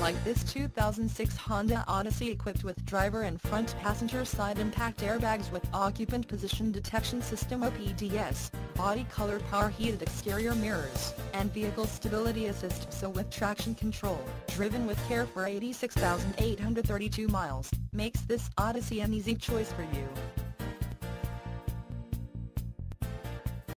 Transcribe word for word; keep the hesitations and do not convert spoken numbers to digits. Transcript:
like this two thousand six Honda Odyssey equipped with driver and front passenger side impact airbags with occupant position detection system O P D S, body color power heated exterior mirrors, and vehicle stability assist, so with traction control, driven with care for eighty-six thousand eight hundred thirty-two miles, makes this Odyssey an easy choice for you.